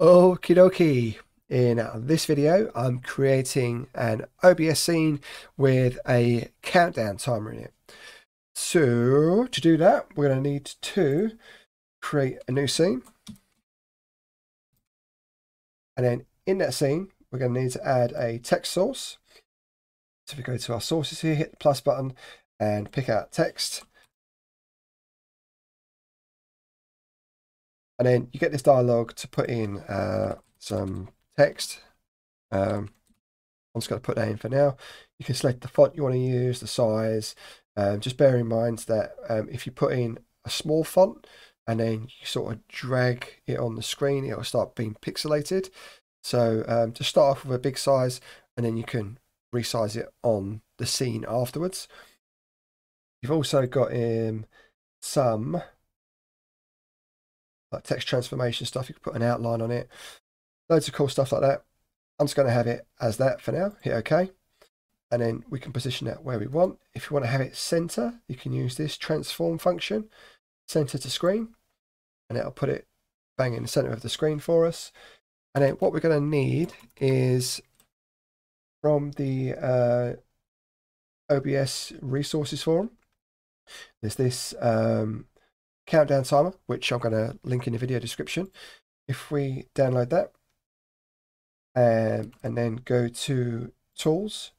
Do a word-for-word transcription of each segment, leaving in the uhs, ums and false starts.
Okie dokie. In this video, I'm creating an O B S scene with a countdown timer in it. So to do that, we're going to need to create a new scene. And then in that scene, we're going to need to add a text source. So if we go to our sources here, hit the plus button and pick out text. And then you get this dialogue to put in uh, some text. Um, I'm just going to put that in for now. You can select the font you want to use, the size. Um, just bear in mind that um, if you put in a small font and then you sort of drag it on the screen, it'll start being pixelated. So um, just start off with a big size and then you can resize it on the scene afterwards. You've also got um, some like text transformation stuff. You can put an outline on it. Loads of cool stuff like that. I'm just going to have it as that for now. Hit OK. And then we can position that where we want. If you want to have it center, you can use this transform function, center to screen, and it'll put it bang in the center of the screen for us. And then what we're going to need is from the uh, O B S resources form, there's this um, countdown timer, which I'm going to link in the video description. If we download that um, and then go to tools,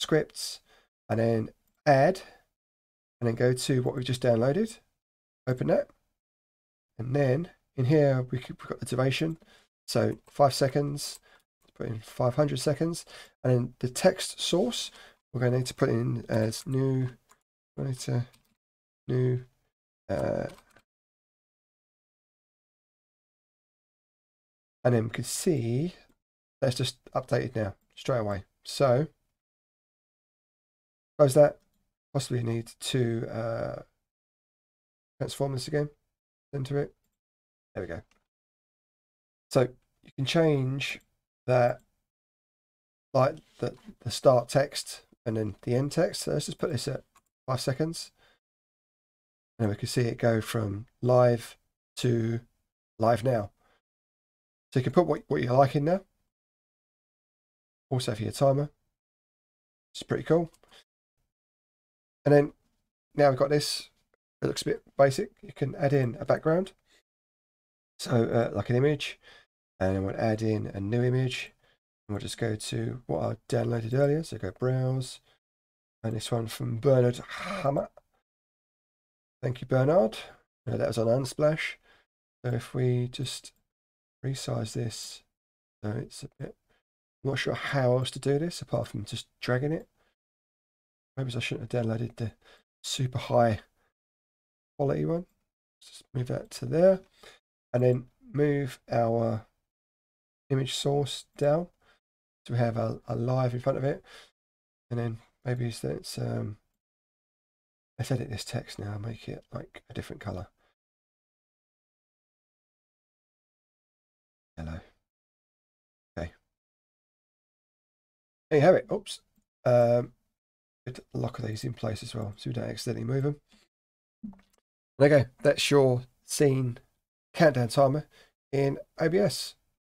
scripts, and then add, and then go to what we've just downloaded, open that, and then in here we could, we've got the duration, so five seconds. Let's put in five hundred seconds, and then the text source we're going to need to put in as new we need to new uh, and then we can see that's just updated now straight away. So close that. Possibly need to uh, transform this again into it. There we go. So you can change that, like the, the start text and then the end text. So let's just put this at five seconds. And we can see it go from live to live now. So you can put what, what you like in there. Also for your timer. It's pretty cool. And then now we've got this, it looks a bit basic. You can add in a background, so uh, like an image, and then we'll add in a new image. And we'll just go to what I downloaded earlier. So go browse, and this one from Bernard Hammer. Thank you, Bernard. No, that was on Unsplash. So if we just resize this, so it's a bit, I'm not sure how else to do this apart from just dragging it. Maybe I shouldn't have downloaded the super high quality one. Let's just move that to there. And then move our image source down. So we have a, a live in front of it. And then maybe it's, it's um let's edit this text now, make it like a different colour. Hello. Okay. There you have it. Oops. Um lock these in place as well so we don't accidentally move them. Okay, that's your scene countdown timer in O B S.